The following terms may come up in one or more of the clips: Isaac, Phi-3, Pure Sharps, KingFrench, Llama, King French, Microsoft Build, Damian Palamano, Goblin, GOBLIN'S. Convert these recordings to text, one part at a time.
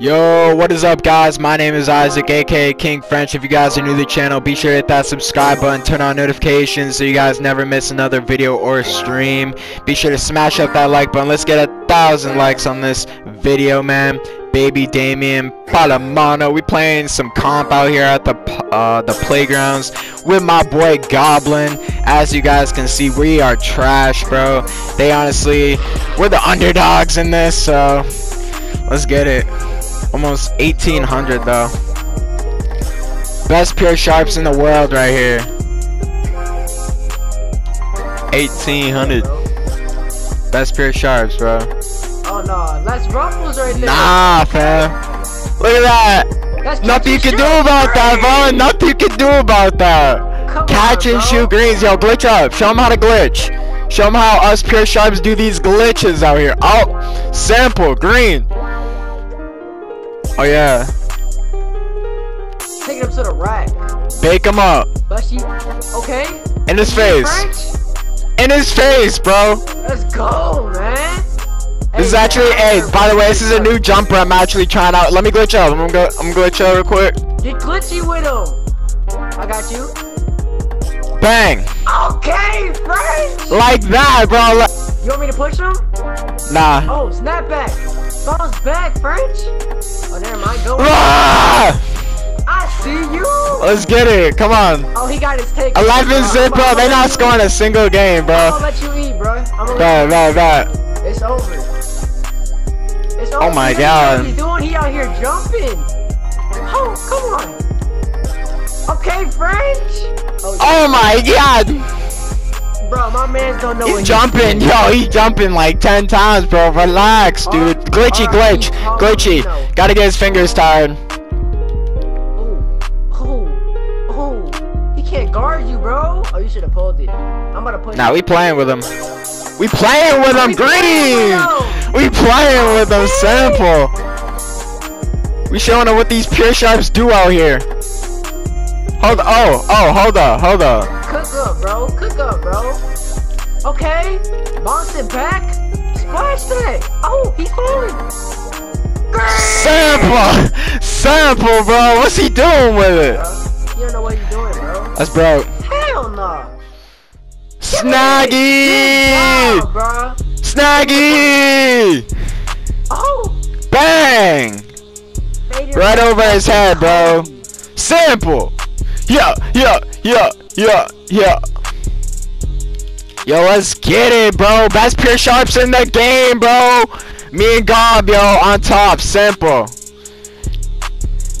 Yo, what is up guys? My name is Isaac, aka King French. If you guys are new to the channel, be sure to hit that subscribe button, turn on notifications so you guys never miss another video or stream. Be sure to smash up that like button. Let's get 1,000 likes on this video, man. Baby Damian Palamano, we playing some comp out here at the playgrounds with my boy Goblin. As you guys can see, we are trash, bro. They honestly, we're the underdogs in this, so let's get it. Almost 1,800 though. Best pure sharps in the world right here. 1,800. Best pure sharps, bro. Oh no, that's ruffles right there. Nah, fam. Look at that. That's nothing you can do about that, bro. Nothing you can do about that. Come catch on, and shoot greens, yo. Glitch up. Show them how to glitch. Show them how us pure sharps do these glitches out here. Oh, sample green. Oh yeah. Take it up to the rack. Bake him up. Bushy. Okay. In his face. French? In his face, bro. Let's go, man. This is actually, hey, by the way, this is a new jumper I'm actually trying out. Let me glitch up. I'm gonna glitch up real quick. Get glitchy with him. I got you. Bang. Okay, French. Like that, bro. You want me to push him? Nah. Oh, snap back. Bounce back, French. Oh, never mind. Go. Ah! I see you. Let's get it. Come on. Oh, he got his take. 11-0, bro. They not scoring a single game, bro. I'm gonna let you eat, bro. Bro. It's over. It's over. Oh my god. He's doing. He out here jumping. Oh, come on. Okay, French. Oh my god. Bro, my man don't know he's jumping, yo. He's jumping like 10 times, bro. Relax, dude. Glitchy, glitch, glitchy. Gotta get his fingers tired. He can't guard you, bro. Oh, you should have pulled it. I'm gonna push. Nah, we playing with him. We playing with him, green. We playing with him, sample. We showing him what these pure sharps do out here. Hold. Hold up. Cook up, bro. Okay, bounce it back. Splash that. Oh, he's falling. Sample, bro. What's he doing with it? Bro, you don't know what he's doing, bro. That's broke. Hell no. Nah. Snaggy. Job, bro. Snaggy. Oh. Bang. Right over his head, bro. Sample. Yeah. Yo, let's get it, bro. Best pure sharps in the game, bro. Me and Gob, yo, on top. Sample.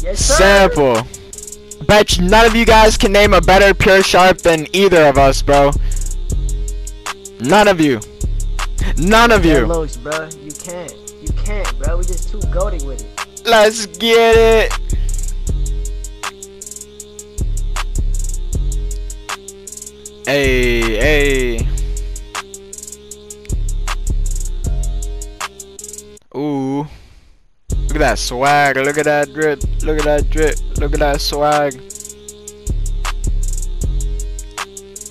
Yes, sir. Sample. Bet you none of you guys can name a better pure sharp than either of us, bro. None of you. None of you. Looks, bro. You can't. You can't, bro. We just too goaty with it. Let's get it. Hey. Ooh. Look at that swag. Look at that drip. Look at that drip. Look at that swag.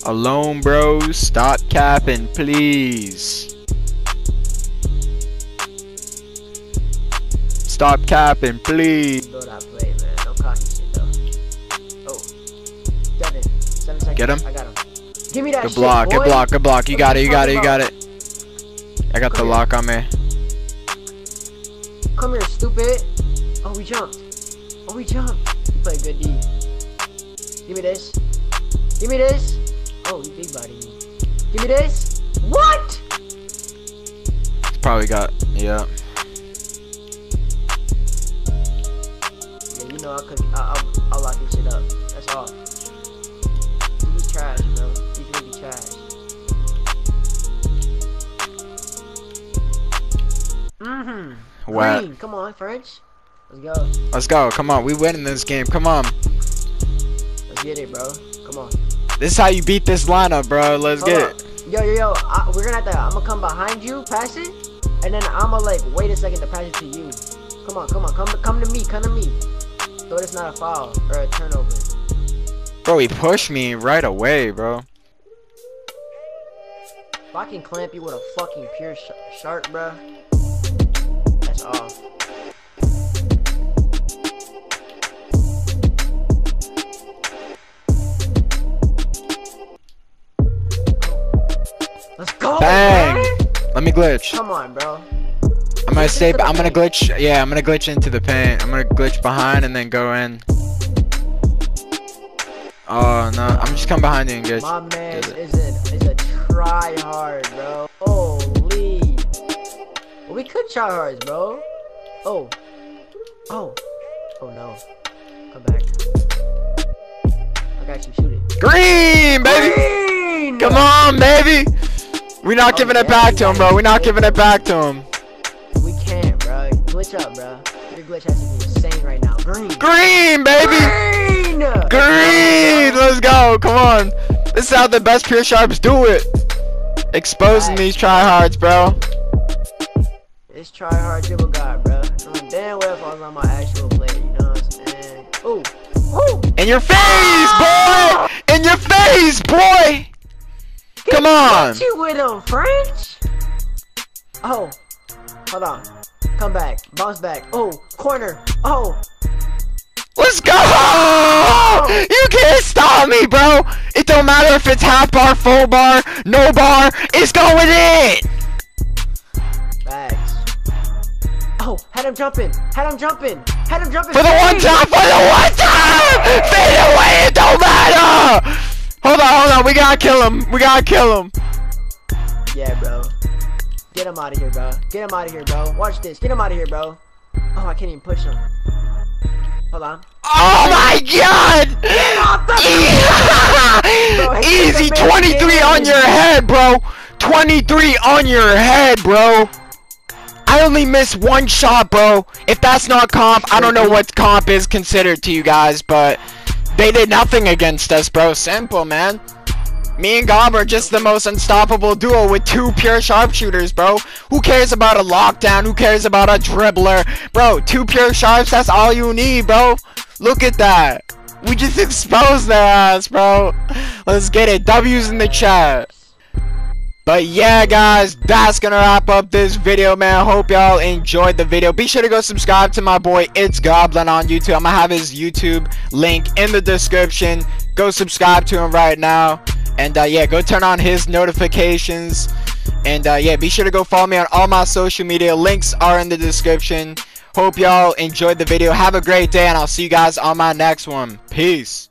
Alone, bro. Stop capping, please. Stop capping, please. Get him. I got him. Give me that. Good block, shit, boy. Good block. You got it. I got the lock on me. Come here, stupid. Oh, we jumped. You play good D. Give me this. Oh, you big body. Give me this. What? It's probably got. Yeah. Yeah, you know I could. I'll lock this shit up. That's all. He's trash, bro. He's gonna be trash. Wow. Come on, French. Let's go. Come on. We winning this game. Come on. Let's get it, bro. Come on. This is how you beat this lineup, bro. Let's get it. Yo. We're gonna have to. I'm gonna come behind you, pass it, and then I'm gonna like wait a second to pass it to you. Come on. Come to me. Though it's not a foul or a turnover. Bro, he pushed me right away, bro. If I can clamp you with a fucking pure sharp, bro, that's all. glitch. Come on, bro. I'm gonna glitch. Yeah, I'm gonna glitch into the paint. I'm gonna glitch behind and then go in. Oh no, I'm just coming behind you and glitch. My man is a try hard, bro. Holy. We could try hard, bro. Oh. Oh. Oh no. Come back. I got you. Shoot it. Green, baby. Green! Come on, baby. We're not giving it back to him, bro. We're not giving it back to him. We can't, bro. Glitch up, bro. Your glitch has to be insane right now. Green. Green, baby. Green. Green. Let's go. Come on. This is how the best pure sharps do it. Exposing these tryhards, bro. This tryhard dribble guy, bro. I'm damn well if I was on my actual play. You know what I'm saying? Ooh. Ooh. In your face, boy! In your face, boy! Come on! Get you with him, French? Oh. Hold on. Come back. Bounce back. Oh. Corner. Oh. Let's go! Oh. You can't stop me, bro! It don't matter if it's half bar, full bar, no bar. It's going in! Bags. Oh, had him jumping. For the one time, fade away, it don't matter. Hold on, we gotta kill him. Yeah, bro. Get him out of here, bro. Watch this, get him out of here, bro. Oh, I can't even push him. Hold on. Oh my god! Get off the bro, easy, 23 on your head, bro. 23 on your head, bro. I only missed one shot, bro. If that's not comp, I don't know what comp is considered to you guys, but they did nothing against us, bro. Simple, man. Me and Gob are just the most unstoppable duo with two pure sharpshooters, bro. Who cares about a lockdown? Who cares about a dribbler? Bro, two pure sharps, that's all you need, bro. Look at that. We just exposed their ass, bro. Let's get it. W's in the chat. But yeah, guys, that's gonna wrap up this video, man. Hope y'all enjoyed the video. Be sure to go subscribe to my boy It's Goblin on YouTube. I'm gonna have his YouTube link in the description. Go subscribe to him right now, and yeah, go turn on his notifications, and yeah, be sure to go follow me on all my social media. Links are in the description. Hope y'all enjoyed the video. Have a great day, and I'll see you guys on my next one. Peace.